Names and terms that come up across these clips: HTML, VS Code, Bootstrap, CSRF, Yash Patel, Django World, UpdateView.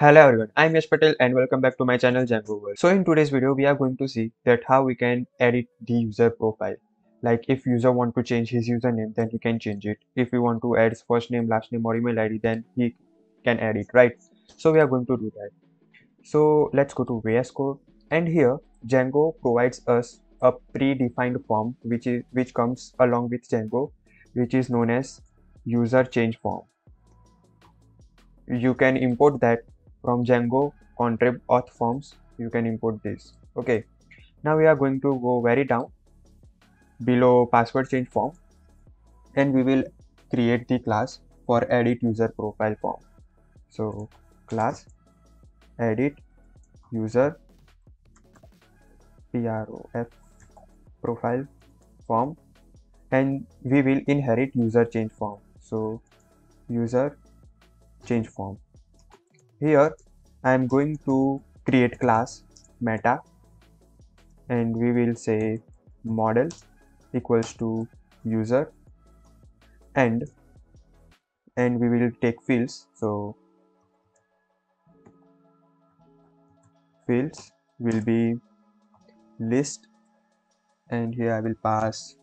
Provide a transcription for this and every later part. Hello everyone, I'm Yash Patel and welcome back to my channel Django World. So in today's video, we are going to see that how we can edit the user profile. Like if user want to change his username, then he can change it. If we want to add his first name, last name or email ID, then he can add it, right? So we are going to do that. So let's go to VS Code, and here Django provides us a predefined form which comes along with Django, which is known as user change form. You can import that from Django contrib auth forms. You can import this. Okay, now we are going to go very down below password change form, and we will create the class for edit user profile form. So class edit user prof profile form, and we will inherit user change form. So user change form. Here I am going to create class meta, and we will say model equals to user, and we will take fields. So fields will be list, and here I will pass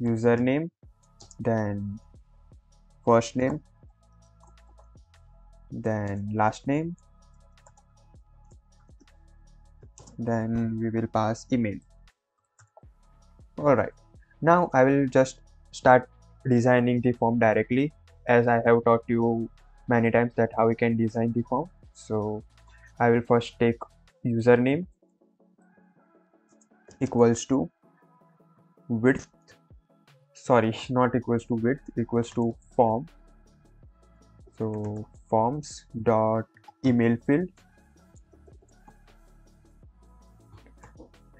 username, then first name, then last name, then we will pass email. Alright, now I will just start designing the form directly, as I have taught you many times that how we can design the form. So I will first take username equals to width, sorry, not equals to width, equals to form. So forms dot email field,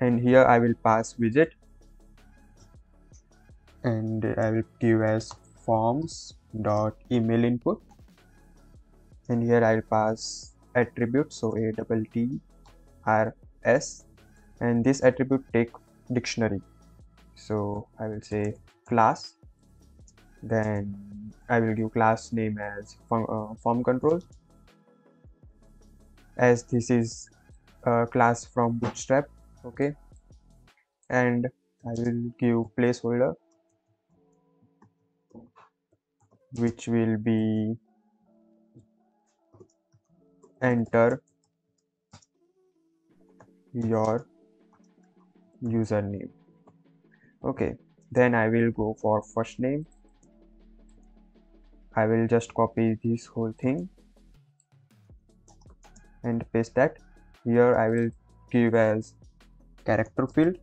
and here I will pass widget, and I will give as forms dot email input, and here I will pass attribute, so ATTRS, and this attribute take dictionary. So I will say class, then I will give class name as form control, as this is a class from Bootstrap. Okay, and I will give placeholder, which will be enter your username. Okay, then I will go for first name. I will just copy this whole thing and paste that. Here I will give as character field,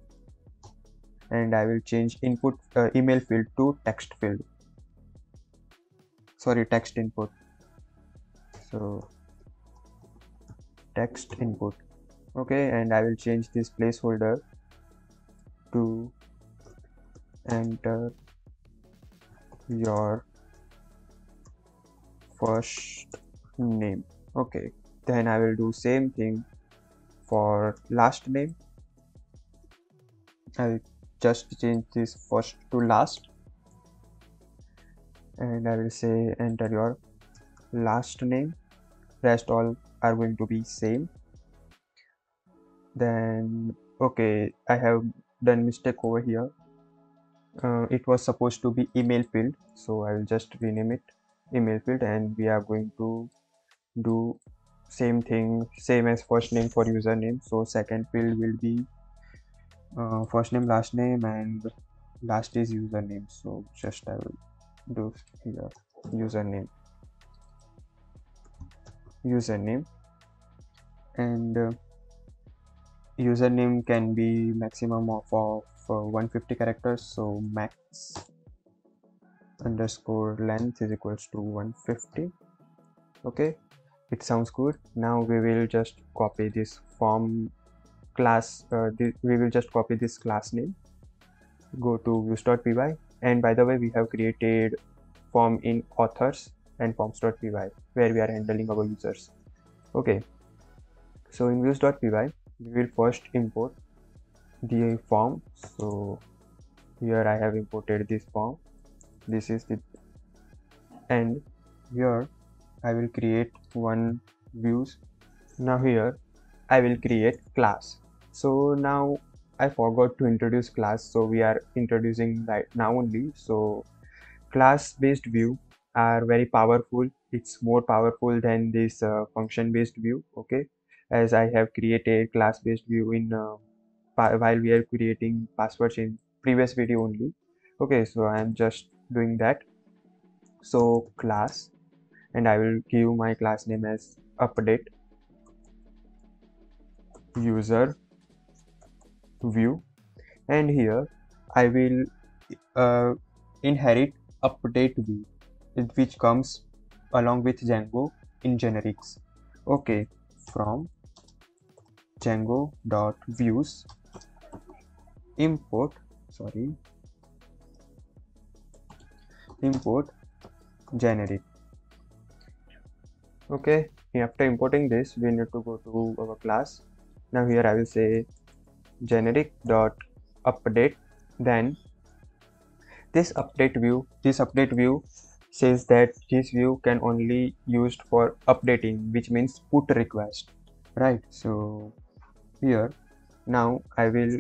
and I will change input email field to text field, sorry, text input. So text input. Okay, and I will change this placeholder to enter your first name. Okay, then I will do same thing for last name. I will just change this first to last, and I will say enter your last name. Rest all are going to be same. Then okay, I have done mistake over here. It was supposed to be email field, so I will just rename it email field, and we are going to do same thing, same as first name for username. So second field will be first name, last name, and last is username. So just I will do here username, username, and username can be maximum of 150 characters. So max underscore length is equals to 150. Okay, it sounds good. Now we will just copy this form class, we will just copy this class name, go to views.py, and by the way, we have created form in authors and forms.py where we are handling our users. Okay, so in views.py we will first import the form. So here I have imported this form. This is it, and here I will create one views. Now here I will create class. So now I forgot to introduce class, so we are introducing right now only. So class based view are very powerful. It's more powerful than this function based view, okay, as I have created class based view in while we are creating passwords in previous video only. Okay, so I am just doing that. So class, and I will give my class name as update user view, and here I will inherit update view which comes along with Django in generics. Okay, from Django.views import generic. Okay, after importing this we need to go to our class. Now here I will say generic dot update. Then this update view says that this view can only used for updating, which means put request, right? So here now I will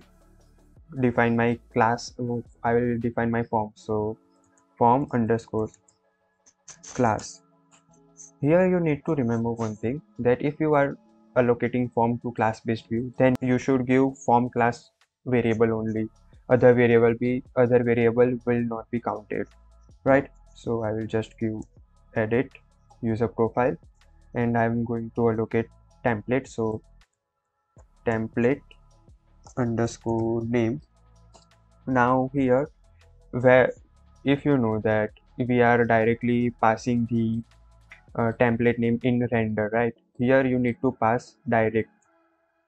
define my class. I will define my form. So form underscore class. Here you need to remember one thing, that if you are allocating form to class based view, then you should give form class variable only. Other variable will not be counted, right? So I will just give edit user profile, and I'm going to allocate template. So template underscore name. Now here, where if you know that we are directly passing the template name in render, right? Here you need to pass direct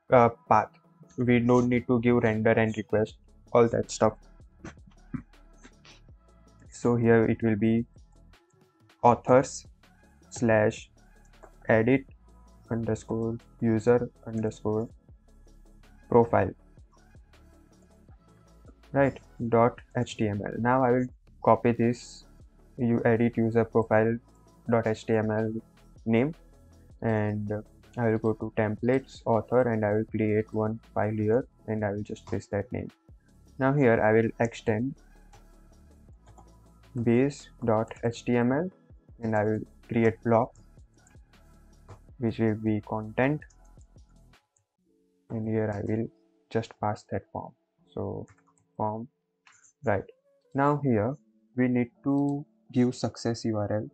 path. We don't need to give render and request, all that stuff. So here it will be authors slash edit underscore user underscore profile, right, dot html. Now I will copy this edit user profile dot html name, and I will go to templates author, and I will create one file here, and I will just paste that name. Now here I will extend base.html, and I will create block which will be content, and here I will just pass that form. So form, right? Now here we need to give success URL,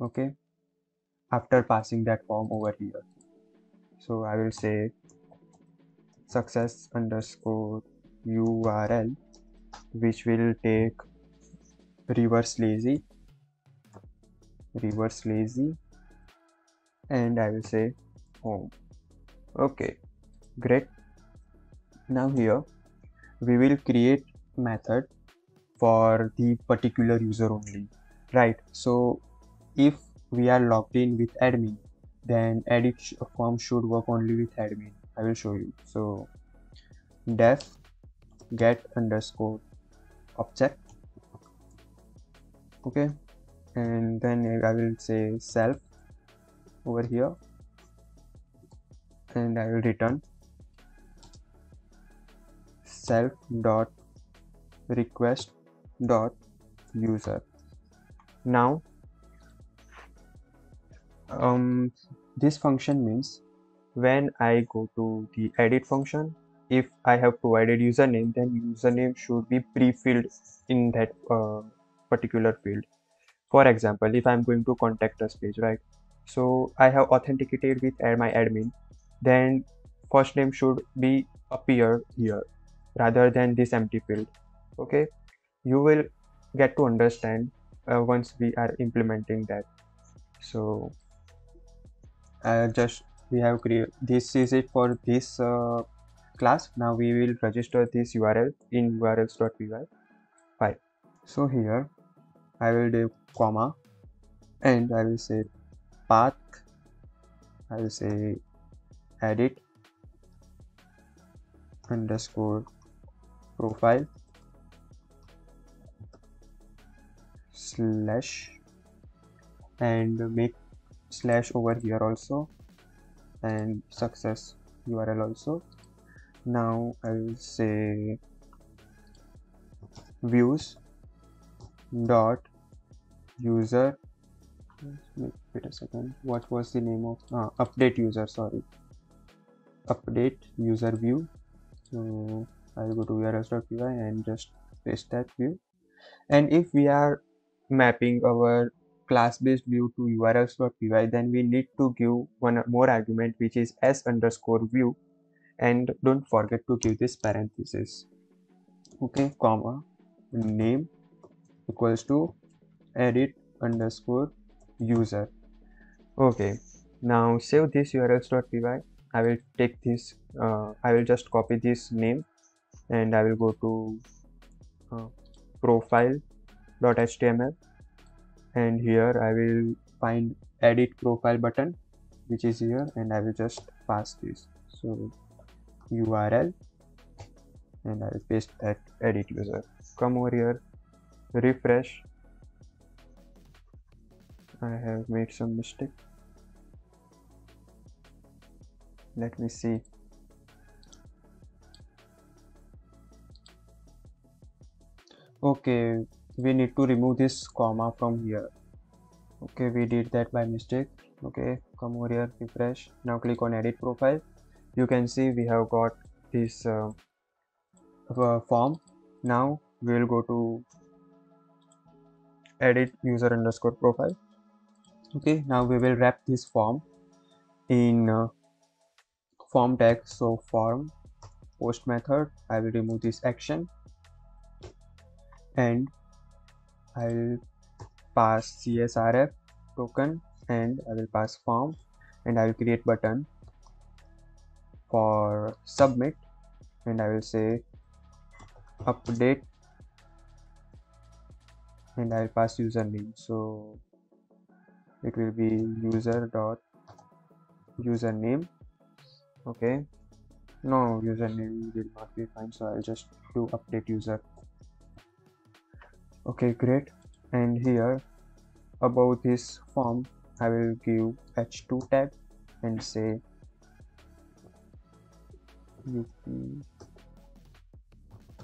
okay, after passing that form over here. So I will say success underscore URL, which will take reverse lazy, and I will say home. Okay, great. Now here we will create method for the particular user only, right? So if we are logged in with admin, then edit form should work only with admin. I will show you. So def get underscore object, okay, and then I will say self over here, and I will return self dot request dot user. Now this function means when I go to the edit function, if I have provided username, then username should be pre-filled in that particular field. For example, if I'm going to contact us page, right? So I have authenticated with my admin, then first name should be appear here rather than this empty field. Okay, you will get to understand once we are implementing that. So we have created, this is it for this class. Now we will register this URL in urls.py file. So here I will do comma, and I will say path, I will say edit underscore profile slash, and make slash over here also, and success URL also. Now I will say views dot user. Wait a second, what was the name of update user? Sorry, update user view. So I'll go to URLs.py and just paste that view. And if we are mapping our class-based view to urls.py, then we need to give one more argument, which is s_view, and don't forget to give this parenthesis, okay, comma, name equals to edit_user. Okay, now save this urls.py. I will take this, I will just copy this name and I will go to profile.html, and here I will find edit profile button, which is here, and I will just pass this, so URL, and I will paste that edit user. Come over here, refresh. I have made some mistake. Let me see. Okay, we need to remove this comma from here. Okay, we did that by mistake. Okay, come over here, refresh. Now click on edit profile. You can see we have got this form. Now we will go to edit user_profile. Okay, now we will wrap this form in form tag. So form post method, I will remove this action and I will pass CSRF token, and I will pass form, and I will create button for submit, and I will say update, and I will pass username, so it will be user.username. Okay, no, username will not be fine, so I'll just do update user. Okay, great. And here above this form I will give h2 tag and say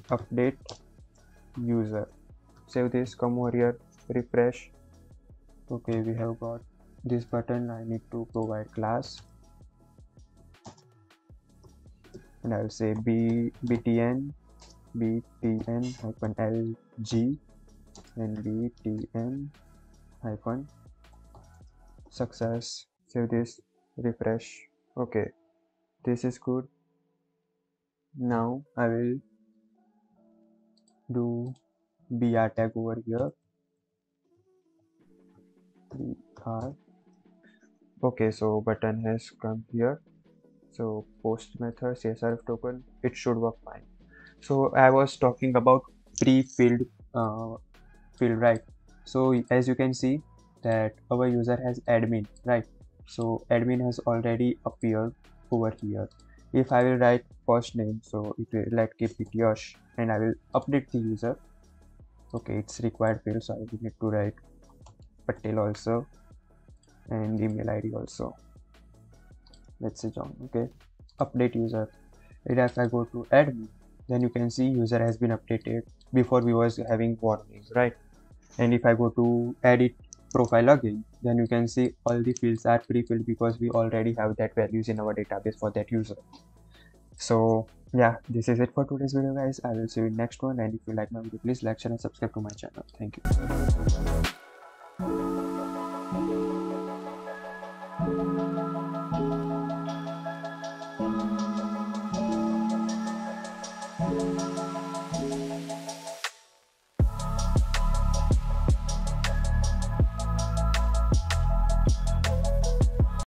update user. Save this, come over here, refresh. Okay, we have got this button. I need to provide class, and I will say btn -lg and btn -success. Save this, refresh. Okay, this is good. Now I will do br tag over here, br. Okay, so button has come here, so post method, CSRF token, it should work fine. So I was talking about pre-filled field, right? So as you can see that our user has admin, right? So admin has already appeared over here. If I will write first name, so it will let keep it Yash, and I will update the user. Okay, it's required field, so I will need to write Patel also, and email ID also. Let's say John. Okay, update user. And if I go to admin, then you can see user has been updated. Before we was having warnings, right? And if I go to edit profile again, then you can see all the fields are pre-filled because we already have that values in our database for that user. So yeah, this is it for today's video, guys. I will see you in next one, and if you like my video, please like, share and subscribe to my channel. Thank you.